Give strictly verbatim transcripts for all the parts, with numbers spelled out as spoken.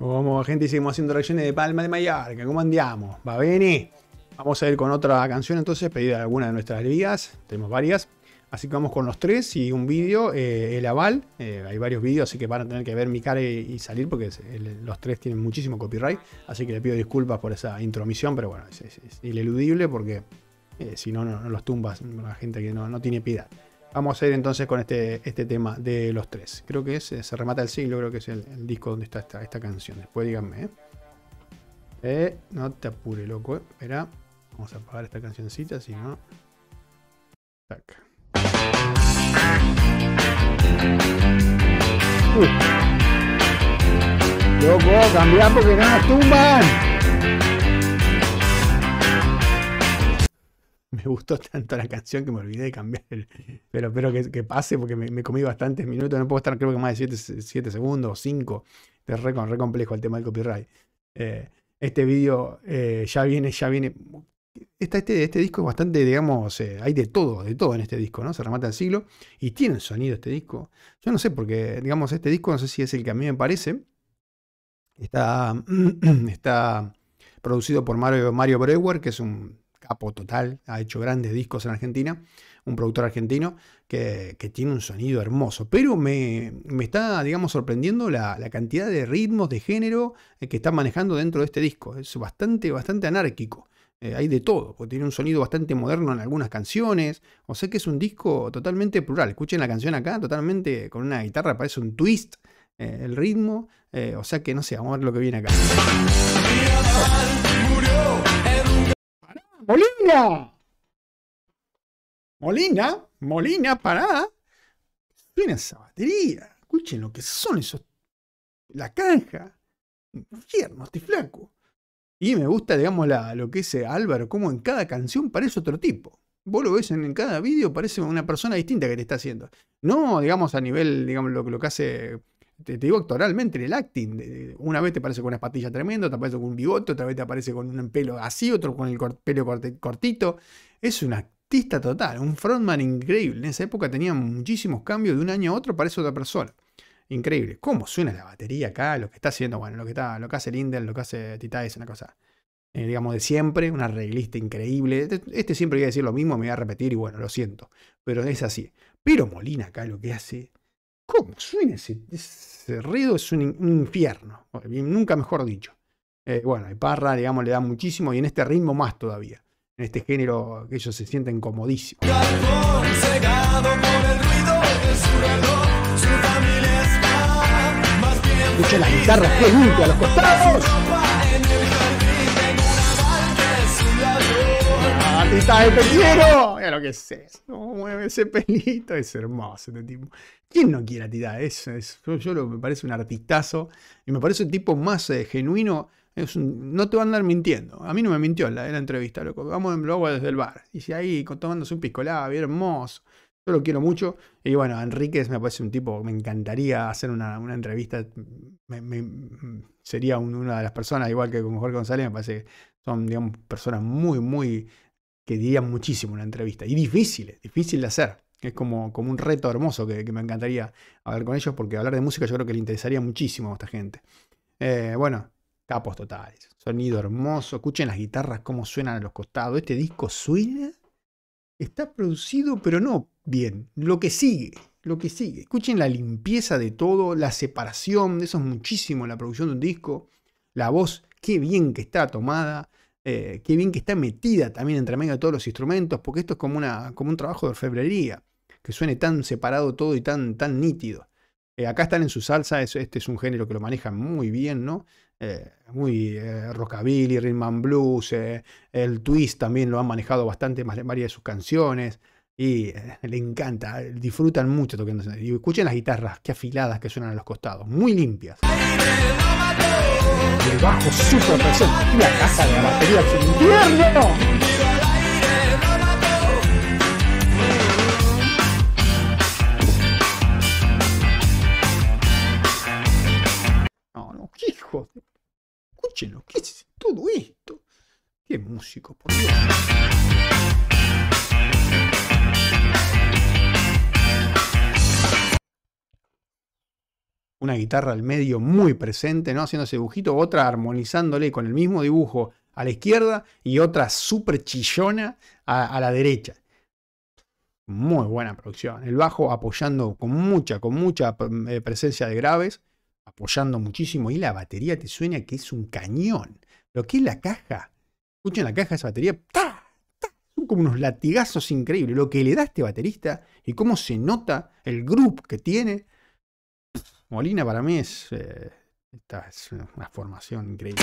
Vamos, gente, seguimos haciendo reacciones de Palma de Mallorca. ¿Cómo andiamo? Va bene. Vamos a ir con otra canción entonces, pedida de alguna de nuestras ligas. Tenemos varias. Así que vamos con Los Tres y un vídeo, eh, el aval. Eh, hay varios vídeos, así que van a tener que ver mi cara y, y salir porque es, el, Los Tres tienen muchísimo copyright. Así que le pido disculpas por esa intromisión, pero bueno, es, es, es ineludible porque eh, si no, no, no los tumbas. La gente que no, no tiene piedad. Vamos a ir entonces con este, este tema de Los Tres. Creo que es Se remata el siglo, creo que es el, el disco donde está esta, esta canción. Después díganme, ¿eh? Eh, no te apure, loco, ¿eh? Espera. Vamos a apagar esta cancioncita, si no... Tac. Uy. Loco, cambiar porque no nos tumban. Me gustó tanto la canción que me olvidé de cambiar. El, pero espero que, que pase porque me, me comí bastantes minutos. No puedo estar, creo que más de siete segundos o cinco. Es re, re complejo el tema del copyright. Eh, este vídeo eh, ya viene, ya viene. Este, este, este disco es bastante, digamos, eh, hay de todo, de todo en este disco, ¿no? Se remata el siglo y tiene un sonido este disco. Yo no sé, porque, digamos, este disco, no sé si es el que a mí me parece. Está, está producido por Mario, Mario Breuer, que es un capo total, ha hecho grandes discos en Argentina, un productor argentino que, que tiene un sonido hermoso, pero me, me está, digamos, sorprendiendo la, la cantidad de ritmos, de género que está manejando dentro de este disco. Es bastante, bastante anárquico. Eh, hay de todo, porque tiene un sonido bastante moderno en algunas canciones. O sea que es un disco totalmente plural. Escuchen la canción acá, totalmente con una guitarra, parece un twist eh, el ritmo. Eh, o sea que no sé, vamos a ver lo que viene acá. Pará, ¡Molina! Molina, Molina, pará. Suena esa batería. Escuchen lo que son esos. La canja. Infierno, este flaco. Y me gusta, digamos, la, lo que es Álvaro, como en cada canción parece otro tipo. Vos lo ves en, en cada vídeo, parece una persona distinta que te está haciendo. No, digamos, a nivel, digamos, lo, lo que hace, te, te digo, actoralmente, el acting. Una vez te parece con una patilla tremenda, otra vez con un bigote, otra vez te aparece con un pelo así, otro con el cor, pelo corte, cortito. Es un artista total, un frontman increíble. En esa época tenía muchísimos cambios, de un año a otro parece otra persona. Increíble. ¿Cómo suena la batería acá? Lo que está haciendo, bueno, lo que, está, lo que hace Linden, lo que hace Tita es una cosa, eh, digamos, de siempre, una arreglista increíble. Este, este siempre iba a decir lo mismo, me iba a repetir y bueno, lo siento. Pero es así. Pero Molina acá lo que hace... ¿Cómo suena ese, ese ruido? Es un, un infierno. Nunca mejor dicho. Eh, bueno, y Parra, digamos, le da muchísimo y en este ritmo más todavía. En este género que ellos se sienten comodísimos. Escucha las guitarras que limpia a los costados. ¡Ah, Tita de peliero! Mira lo que es eso. Mueve ese pelito. Es hermoso este tipo. ¿Quién no quiere a Tita? Es, es, yo, yo lo, me parece un artistazo. Y me parece un tipo más eh, genuino. Es un, no te va a andar mintiendo. A mí no me mintió en la, en la entrevista, loco. Vamos en blog desde el bar. Y si ahí tomándose un piscolada, bien hermoso. Yo lo quiero mucho. Y bueno, a Enríquez me parece un tipo, me encantaría hacer una, una entrevista. Me, me, sería un, una de las personas, igual que con Jorge González, me parece que son, digamos, personas muy, muy, que dirían muchísimo una entrevista. Y difícil, difícil de hacer. Es como, como un reto hermoso que, que me encantaría hablar con ellos, porque hablar de música yo creo que le interesaría muchísimo a esta gente. Eh, bueno, capos totales. Sonido hermoso. Escuchen las guitarras, cómo suenan a los costados. Este disco suena... Está producido, pero no bien. Lo que sigue, lo que sigue. Escuchen la limpieza de todo, la separación, eso es muchísimo en la producción de un disco. La voz, qué bien que está tomada, eh, qué bien que está metida también entre medio de todos los instrumentos, porque esto es como, una, como un trabajo de orfebrería, que suene tan separado todo y tan, tan nítido. Eh, acá están en su salsa, es, este es un género que lo manejan muy bien, ¿no? Eh, muy eh, rockabilly, rhythm and blues, eh, el twist también lo han manejado bastante, más varias de sus canciones y eh, le encanta, disfrutan mucho tocando. Y escuchen las guitarras, qué afiladas que suenan a los costados, muy limpias. El bajo súper presente, la casa de la batería es un infierno. No, no, qué hijo de... Escúchenlo, ¿qué es todo esto? ¡Qué músico, por Dios! una guitarra al medio muy presente, ¿no? Haciendo ese dibujito, otra armonizándole con el mismo dibujo a la izquierda y otra súper chillona a, a la derecha. Muy buena producción. El bajo apoyando con mucha, con mucha presencia de graves, apoyando muchísimo, y la batería te suena que es un cañón. Lo que es la caja, escuchen la caja de esa batería, ¡ta! Son como unos latigazos increíbles. Lo que le da a este baterista y cómo se nota el groove que tiene. Molina para mí es, eh, esta es una formación increíble.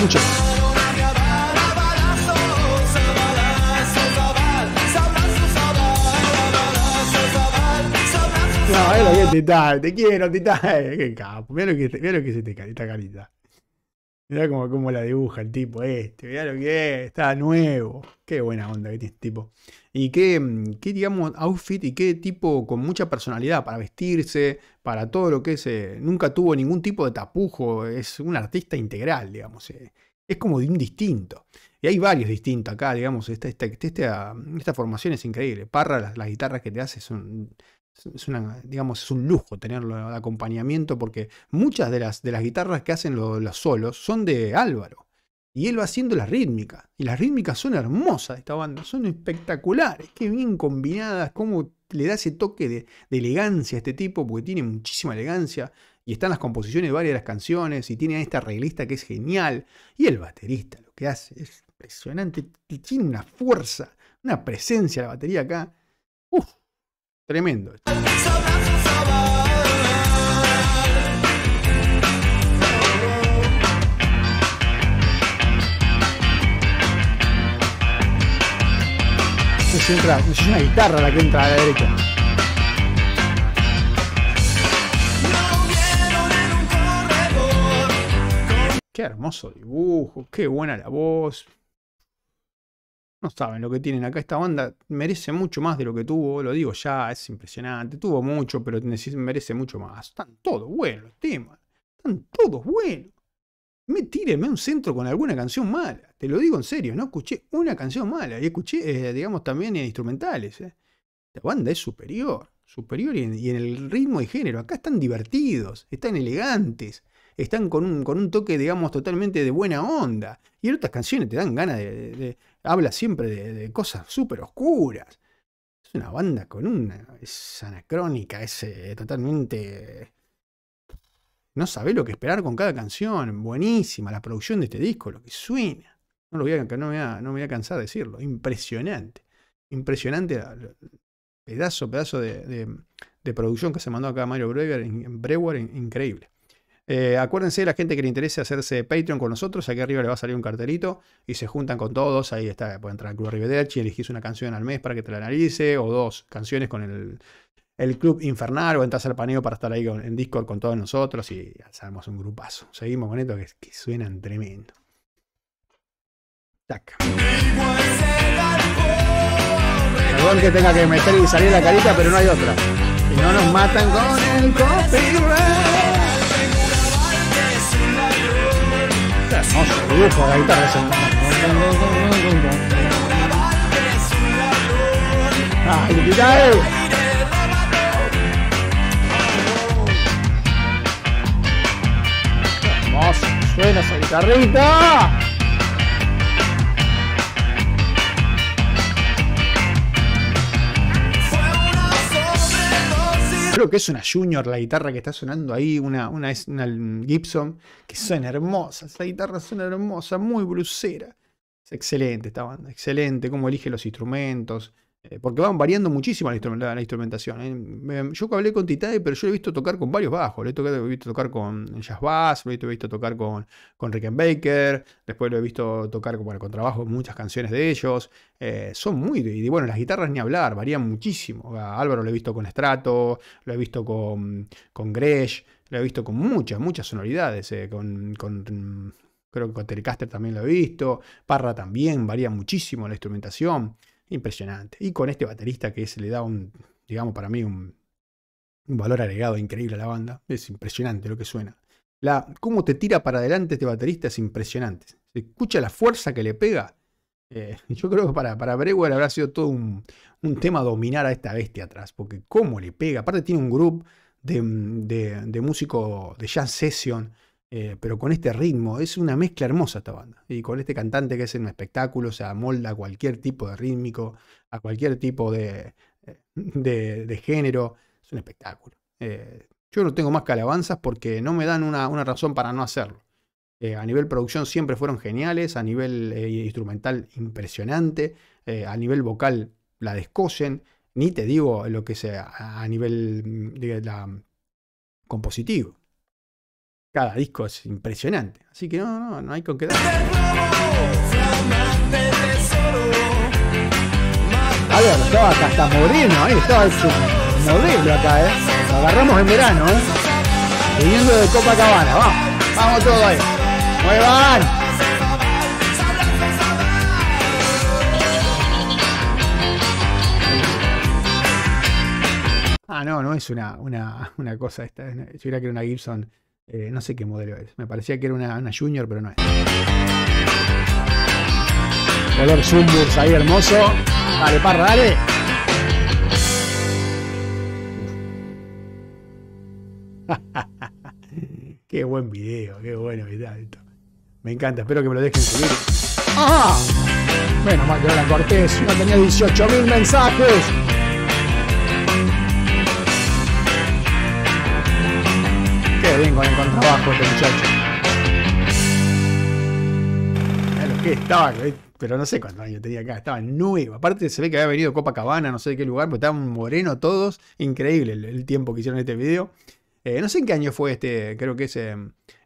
Muchas no, es lo que es Tita, te quiero, Tita. Qué capo, mirá lo que, mirá lo que es esta carita. Mirá como, como la dibuja el tipo este, mirá lo que es, está nuevo. Qué buena onda que tiene este tipo. Y qué, qué, digamos, outfit y qué tipo con mucha personalidad para vestirse, para todo lo que es. Eh, nunca tuvo ningún tipo de tapujo, es un artista integral, digamos. Eh, es como de un distinto. Y hay varios distintos acá, digamos. Esta, esta, esta, esta formación es increíble. Parra, las, las guitarras que te hace son... Es, una, digamos, es un lujo tenerlo de acompañamiento, porque muchas de las, de las guitarras que hacen los, los solos son de Álvaro. Y él va haciendo las rítmicas. Y las rítmicas son hermosas de esta banda, son espectaculares. Qué bien combinadas, cómo le da ese toque de, de elegancia a este tipo, porque tiene muchísima elegancia. Y están las composiciones de varias de las canciones, y tiene a esta arreglista que es genial. Y el baterista, lo que hace es impresionante. Tiene una fuerza, una presencia la batería acá. Uf. Tremendo. Es una guitarra la que entra a la derecha. Qué hermoso dibujo, qué buena la voz. No saben lo que tienen acá. Esta banda merece mucho más de lo que tuvo. Lo digo ya, es impresionante. Tuvo mucho, pero merece mucho más. Están todos buenos los temas. Están todos buenos. Me tírenme un centro con alguna canción mala. Te lo digo en serio. No escuché una canción mala. Y escuché, eh, digamos, también eh, instrumentales. Eh. Esta banda es superior. Superior y en, y en el ritmo y género. Acá están divertidos. Están elegantes. Están con un, con un toque, digamos, totalmente de buena onda. Y en otras canciones te dan ganas de... de, de habla siempre de, de cosas súper oscuras. Es una banda con una... Es anacrónica, es eh, totalmente... No sabés lo que esperar con cada canción. Buenísima la producción de este disco, lo que suena. No, lo voy a, no, me, voy a, no me voy a cansar de decirlo. Impresionante. Impresionante la, la, pedazo, pedazo de, de, de producción que se mandó acá Mario Breuer. En, Breuer in, increíble. Eh, acuérdense, la gente que le interese hacerse Patreon con nosotros, aquí arriba le va a salir un cartelito y se juntan con todos, ahí está, pueden entrar al Club Arrivederci, elegís una canción al mes para que te la analice, o dos canciones con el, el Club Infernal, o entras al paneo para estar ahí con, en Discord con todos nosotros y hacemos un grupazo. Seguimos con esto que, que suenan tremendo. Tac. Perdón que tenga que meter y salir la carita, pero no hay otra. Y no nos matan con el copyright. No, se produjo la guitarra esa. ¡Ay, Tita! ¡Qué hermoso! ¡Suena esa guitarrita! Creo que es una Junior la guitarra que está sonando ahí, una, una, una Gibson, que suena hermosa, esa guitarra suena hermosa, muy blusera. Es excelente esta banda, excelente cómo elige los instrumentos, eh, porque van variando muchísimo la, instrumenta, la instrumentación. Eh, yo hablé con Tita, pero yo lo he visto tocar con varios bajos, lo he, tocado, lo he visto tocar con Jazz Bass, lo he visto tocar con, con Rickenbacker, después lo he visto tocar con, bueno, con trabajo muchas canciones de ellos. Eh, son muy... Y bueno, las guitarras ni hablar, varían muchísimo. A Álvaro lo he visto con Strato, lo he visto con, con Gresh, lo he visto con muchas, muchas sonoridades. Eh, con, con, creo que con Telecaster también lo he visto. Parra también, varía muchísimo la instrumentación. Impresionante. Y con este baterista que se le da un, digamos, para mí un, un valor agregado increíble a la banda. Es impresionante lo que suena. La, cómo te tira para adelante este baterista es impresionante. Se escucha la fuerza que le pega. Eh, yo creo que para, para Breuer habrá sido todo un, un tema dominar a esta bestia atrás, porque cómo le pega. Aparte tiene un grupo de, de, de músico de jazz session, eh, pero con este ritmo. Es una mezcla hermosa esta banda. Y con este cantante que es un espectáculo, se amolda a cualquier tipo de rítmico, a cualquier tipo de, de, de género. Es un espectáculo. Eh, yo no tengo más que alabanzas porque no me dan una, una razón para no hacerlo. Eh, a nivel producción siempre fueron geniales, a nivel eh, instrumental impresionante, eh, a nivel vocal la descosen, ni te digo lo que sea a nivel de la, compositivo. Cada disco es impresionante, así que no, no, no hay con qué dar. A ver, estaba acá, hasta moreno, eh, estaba hecho modelo acá, eh. Lo agarramos en verano, eh. Viniendo de Copa Cabana, va. Vamos todos ahí. ¡Muevan! Ah, no, no es una, una, una cosa esta. Yo diría que era una Gibson, eh, no sé qué modelo es. Me parecía que era una, una Junior, pero no es. Color Zumburs ahí hermoso. Dale, Parra, dale. Qué buen video, qué bueno y tanto. Me encanta, espero que me lo dejen subir. ¡Ah! Menos mal que no era Cortés, no tenía dieciocho mil mensajes. Qué bien con el contrabajo este muchacho. Claro que estaba, pero no sé cuántos años tenía acá, estaba nuevo. Aparte se ve que había venido Copa Cabana, no sé de qué lugar, pero estaban morenos todos. Increíble el, el tiempo que hicieron este video. Eh, no sé en qué año fue este, creo que es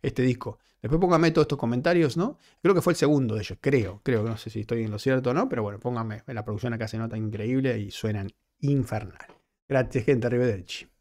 este disco. Después pónganme todos estos comentarios, ¿no? Creo que fue el segundo de ellos, creo, creo, no sé si estoy en lo cierto o no, pero bueno, pónganme. La producción acá se nota increíble y suenan infernal. Gracias, gente, arrivederci.